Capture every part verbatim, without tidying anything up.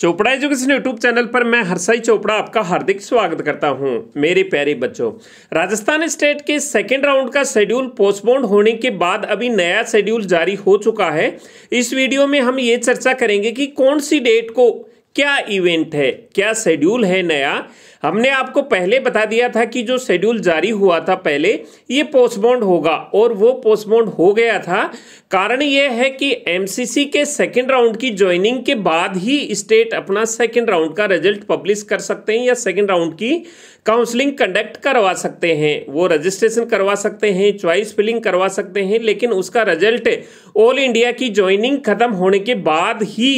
Chopra education YouTube channel पर मैं हर्षाई चोपड़ा आपका हार्दिक स्वागत करता हूं। मेरे प्यारे बच्चों, राजस्थान स्टेट के सेकेंड राउंड का शेड्यूल पोस्टपोन्ड होने के बाद अभी नया शेड्यूल जारी हो चुका है। इस वीडियो में हम ये चर्चा करेंगे कि कौन सी डेट को क्या इवेंट है, क्या शेड्यूल है नया। हमने आपको पहले बता दिया था कि जो शेड्यूल जारी हुआ था पहले, ये पोस्टपोन्ड होगा और वो पोस्टपोन्ड हो गया था। कारण ये है कि एमसीसी के सेकंड राउंड की ज्वाइनिंग के बाद ही स्टेट अपना सेकंड राउंड का रिजल्ट पब्लिश कर सकते हैं या सेकंड राउंड की काउंसलिंग कंडक्ट करवा सकते हैं। वो रजिस्ट्रेशन करवा सकते हैं, च्वाइस फिलिंग करवा सकते हैं, लेकिन उसका रिजल्ट ऑल इंडिया की ज्वाइनिंग खत्म होने के बाद ही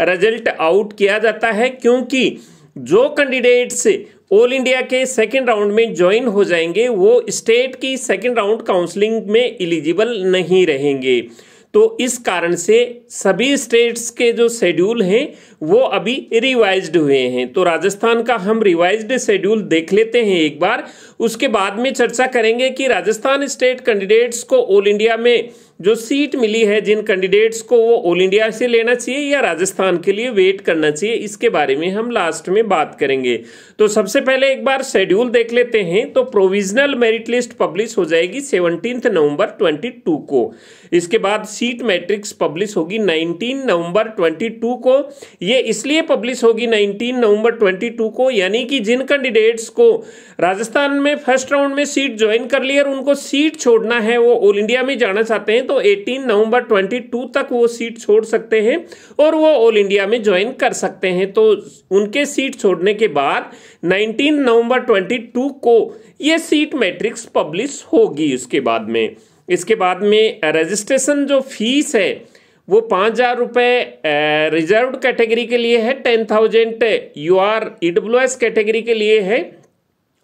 रिजल्ट आउट किया जाता है, क्योंकि जो कैंडिडेट्स ऑल इंडिया के सेकंड राउंड में ज्वाइन हो जाएंगे वो स्टेट की सेकंड राउंड काउंसलिंग में एलिजिबल नहीं रहेंगे। तो इस कारण से सभी स्टेट्स के जो शेड्यूल हैं वो अभी रिवाइज्ड हुए हैं। तो राजस्थान का हम रिवाइज्ड शेड्यूल देख लेते हैं एक बार, उसके बाद में चर्चा करेंगे कि राजस्थान स्टेट कैंडिडेट्स को ऑल इंडिया में जो सीट मिली है, जिन कैंडिडेट्स को, वो ऑल इंडिया से लेना चाहिए या राजस्थान के लिए वेट करना चाहिए, इसके बारे में हम लास्ट में बात करेंगे। तो सबसे पहले एक बार शेड्यूल देख लेते हैं। तो प्रोविजनल मेरिट लिस्ट पब्लिश हो जाएगी सत्रह नवंबर बाईस को। इसके बाद सीट मैट्रिक्स पब्लिश होगी उन्नीस नवंबर बाईस को। ये इसलिए पब्लिश होगी उन्नीस नवंबर बाईस को, यानी कि जिन कैंडिडेट्स को राजस्थान में फर्स्ट राउंड में सीट ज्वाइन कर ली और उनको सीट छोड़ना है, वो ऑल इंडिया में जाना चाहते हैं, तो अठारह नवंबर बाईस तक वो सीट छोड़ सकते हैं और वो ऑल इंडिया में ज्वाइन कर सकते हैं। तो उनके सीट छोड़ने के बाद उन्नीस नवंबर बाईस को ये सीट मैट्रिक्स पब्लिश होगी। इसके बाद में इसके बाद में रजिस्ट्रेशन जो फीस है वो पाँच हज़ार रुपये रिजर्व कैटेगरी के लिए है, ten thousand U R E W S category के लिए है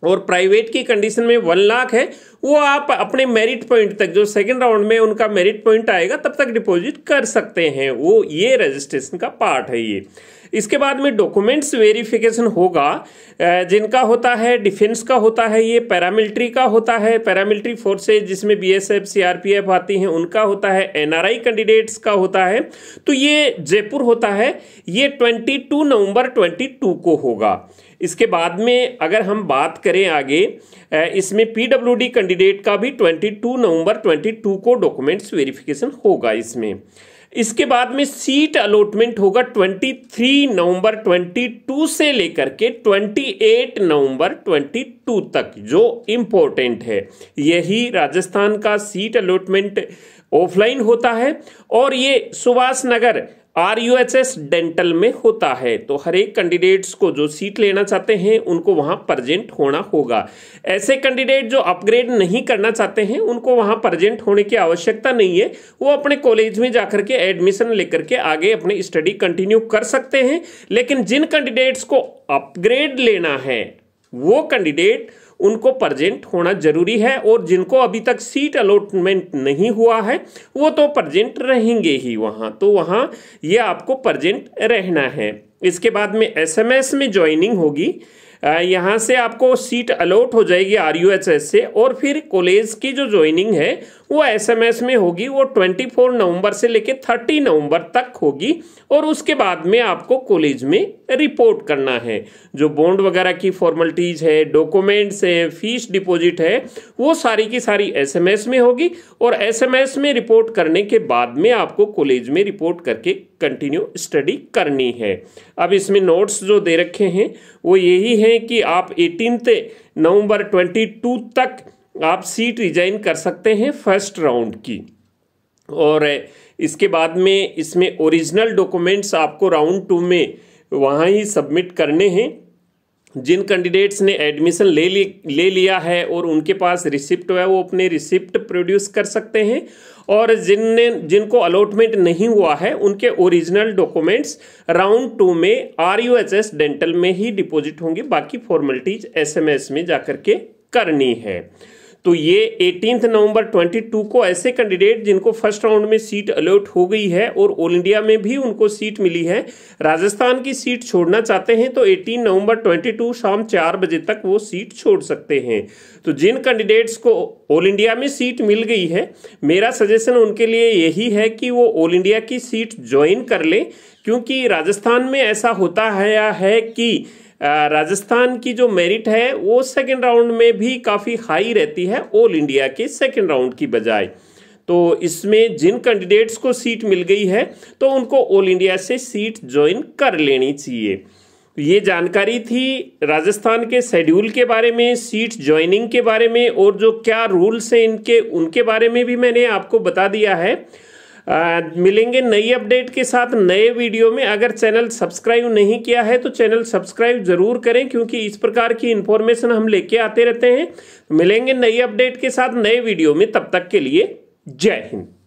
और प्राइवेट की कंडीशन में वन लाख है। वो आप अपने मेरिट पॉइंट तक, जो सेकंड राउंड में उनका मेरिट पॉइंट आएगा तब तक डिपॉजिट कर सकते हैं। वो ये रजिस्ट्रेशन का पार्ट है ये। इसके बाद में डॉक्यूमेंट्स वेरिफिकेशन होगा, जिनका होता है डिफेंस का होता है, ये पैरामिलिट्री का होता है, पैरामिलिट्री फोर्सेज जिसमें बीएसएफ सीआरपीएफ आती हैं उनका होता है, एनआरआई कैंडिडेट्स का होता है। तो ये जयपुर होता है, ये बाईस नवंबर बाईस को होगा। इसके बाद में अगर हम बात करें आगे, इसमें पी डब्ल्यू डी कैंडिडेट का भी बाईस नवंबर बाईस को डॉक्यूमेंट्स वेरिफिकेशन होगा इसमें। इसके बाद में सीट अलॉटमेंट होगा तेईस नवंबर बाईस से लेकर के अट्ठाईस नवंबर बाईस तक, जो इम्पोर्टेंट है। यही राजस्थान का सीट अलॉटमेंट ऑफलाइन होता है और ये Subhash Nagar R U H S dental में होता है। तो हर एक कैंडिडेट्स को जो सीट लेना चाहते हैं उनको वहाँ प्रजेंट होना होगा। ऐसे कैंडिडेट जो अपग्रेड नहीं करना चाहते हैं उनको वहाँ प्रजेंट होने की आवश्यकता नहीं है, वो अपने कॉलेज में जाकर के एडमिशन लेकर के आगे अपनी स्टडी कंटिन्यू कर सकते हैं। लेकिन जिन कैंडिडेट्स को अपग्रेड लेना है वो कैंडिडेट, उनको प्रजेंट होना जरूरी है और जिनको अभी तक सीट अलॉटमेंट नहीं हुआ है वो तो प्रजेंट रहेंगे ही वहाँ। तो वहाँ ये आपको प्रजेंट रहना है। इसके बाद में एसएमएस में ज्वाइनिंग होगी, यहाँ से आपको सीट अलॉट हो जाएगी आर यू एच एस से और फिर कॉलेज की जो ज्वाइनिंग है वो एसएमएस में होगी। वो चौबीस नवंबर से लेकर तीस नवंबर तक होगी और उसके बाद में आपको कॉलेज में रिपोर्ट करना है। जो बॉन्ड वगैरह की फॉर्मेलिटीज़ है, डॉक्यूमेंट्स है, फीस डिपॉजिट है, वो सारी की सारी एसएमएस में होगी और एसएमएस में रिपोर्ट करने के बाद में आपको कॉलेज में रिपोर्ट करके कंटिन्यू स्टडी करनी है। अब इसमें नोट्स जो दे रखे हैं वो यही है कि आप अठारह नवंबर बाईस तक आप सीट रिजाइन कर सकते हैं फर्स्ट राउंड की। और इसके बाद में इसमें ओरिजिनल डॉक्यूमेंट्स आपको राउंड टू में वहाँ ही सबमिट करने हैं। जिन कैंडिडेट्स ने एडमिशन ले ली ले लिया है और उनके पास रिसिप्ट है वो अपने रिसिप्ट प्रोड्यूस कर सकते हैं और जिनने जिनको अलॉटमेंट नहीं हुआ है उनके ओरिजिनल डॉक्यूमेंट्स राउंड टू में R U H S dental में ही डिपॉजिट होंगे। बाकी फॉर्मेलिटीज एस एम एस में जाकर के करनी है। तो ये एटीन नवंबर बाईस को ऐसे कैंडिडेट जिनको फर्स्ट राउंड में सीट अलॉट हो गई है और ऑल इंडिया में भी उनको सीट मिली है, राजस्थान की सीट छोड़ना चाहते हैं तो अठारह नवंबर बाईस शाम चार बजे तक वो सीट छोड़ सकते हैं। तो जिन कैंडिडेट्स को ऑल इंडिया में सीट मिल गई है, मेरा सजेशन उनके लिए यही है कि वो ऑल इंडिया की सीट ज्वाइन कर लें, क्योंकि राजस्थान में ऐसा होता है, है कि राजस्थान की जो मेरिट है वो सेकंड राउंड में भी काफ़ी हाई रहती है ऑल इंडिया के सेकंड राउंड की बजाय। तो इसमें जिन कैंडिडेट्स को सीट मिल गई है तो उनको ऑल इंडिया से सीट ज्वाइन कर लेनी चाहिए। ये जानकारी थी राजस्थान के शेड्यूल के बारे में, सीट ज्वाइनिंग के बारे में और जो क्या रूल्स हैं इनके उनके बारे में भी मैंने आपको बता दिया है। आ, मिलेंगे नई अपडेट के साथ नए वीडियो में। अगर चैनल सब्सक्राइब नहीं किया है तो चैनल सब्सक्राइब जरूर करें, क्योंकि इस प्रकार की इन्फॉर्मेशन हम लेके आते रहते हैं। मिलेंगे नई अपडेट के साथ नए वीडियो में, तब तक के लिए जय हिंद।